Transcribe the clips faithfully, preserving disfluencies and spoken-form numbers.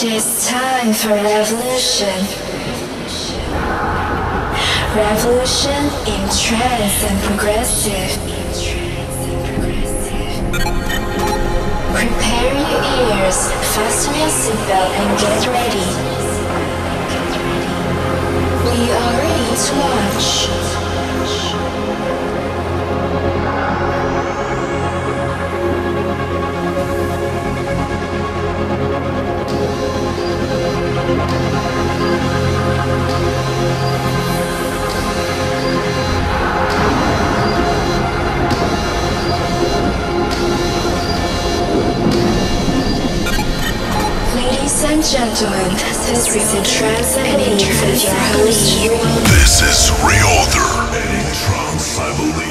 It is time for revolution. Revolution in trance and progressive. Prepare your ears, fasten your seatbelt and get ready. We are ready to launch. Ladies and gentlemen, this is Trance and Trance. Your host. This is ReOrder. In trance, I believe.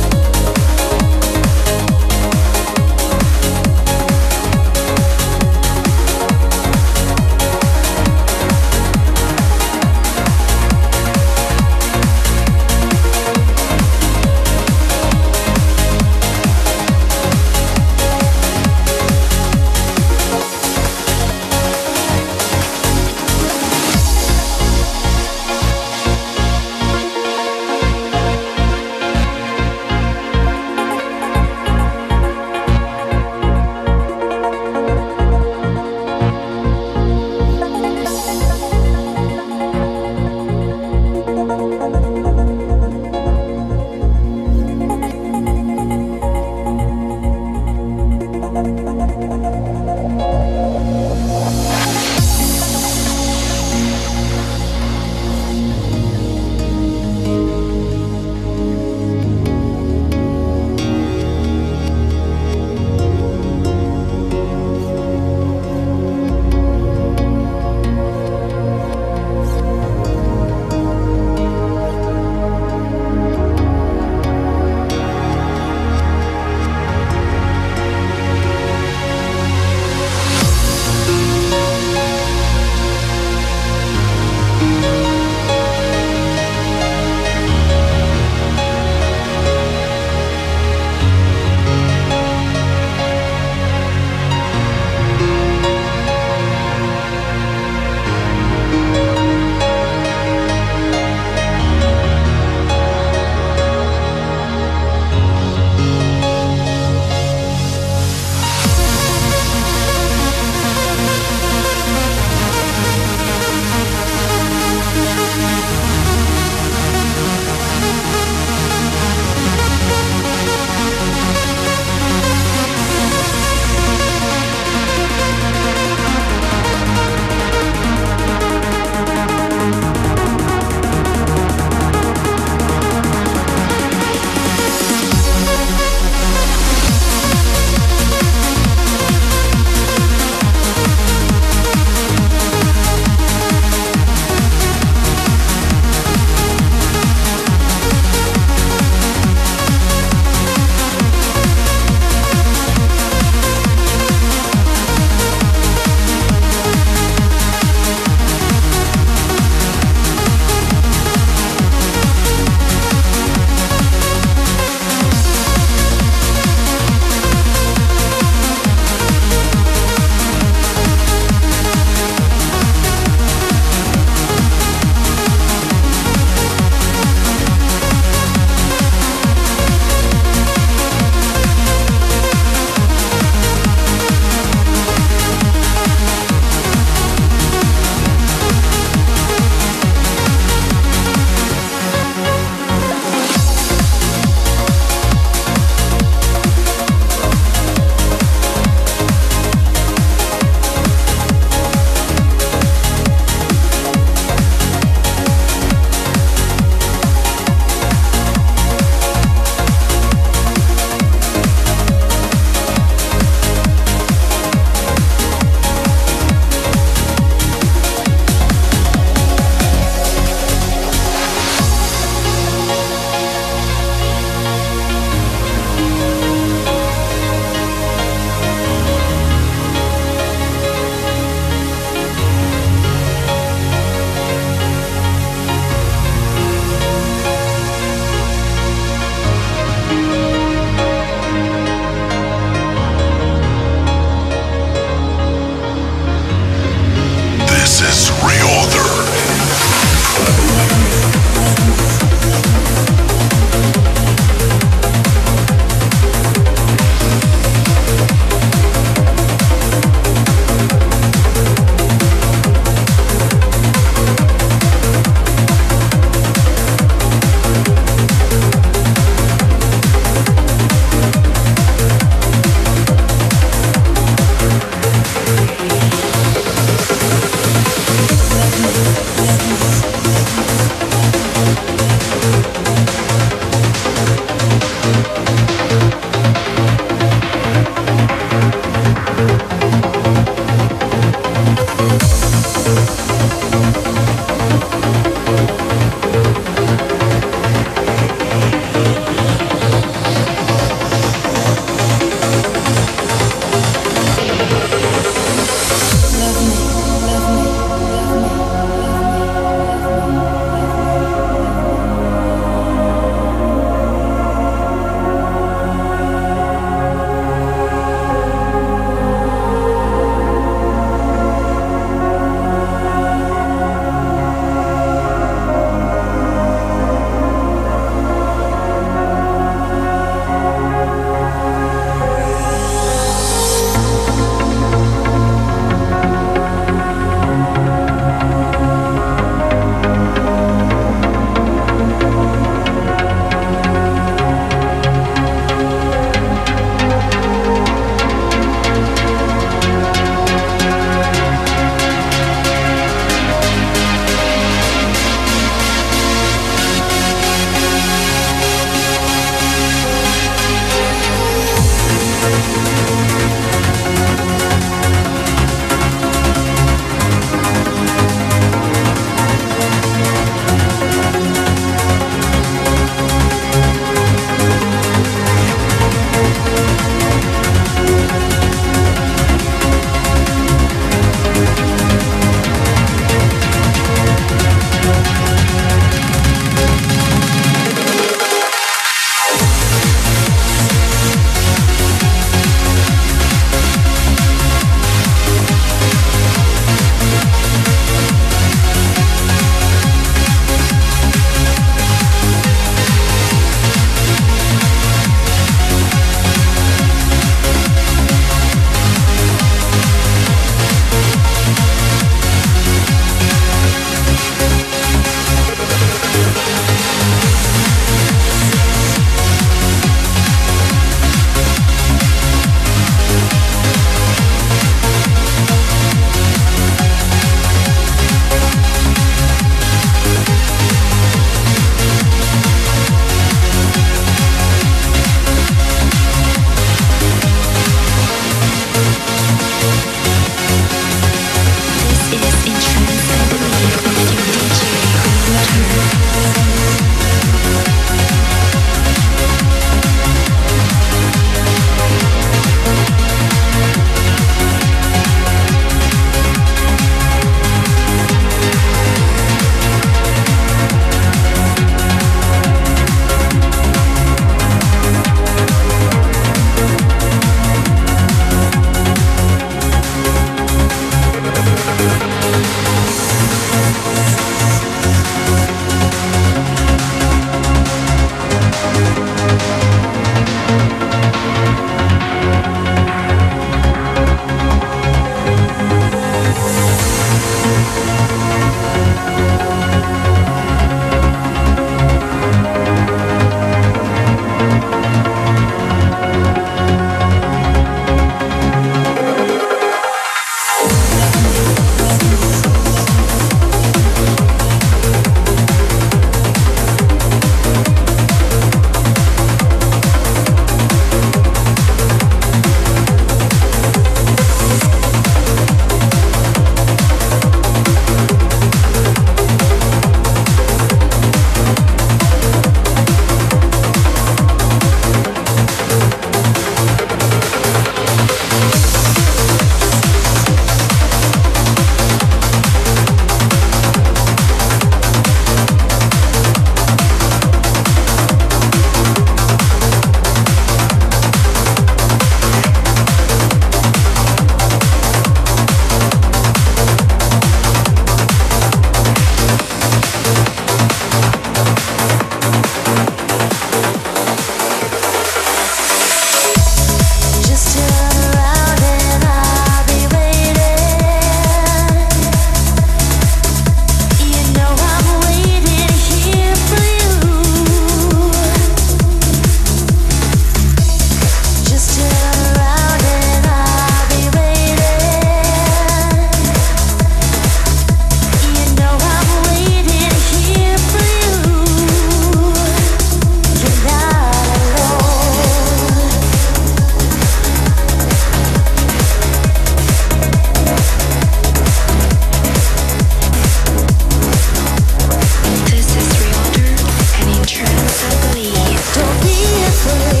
free.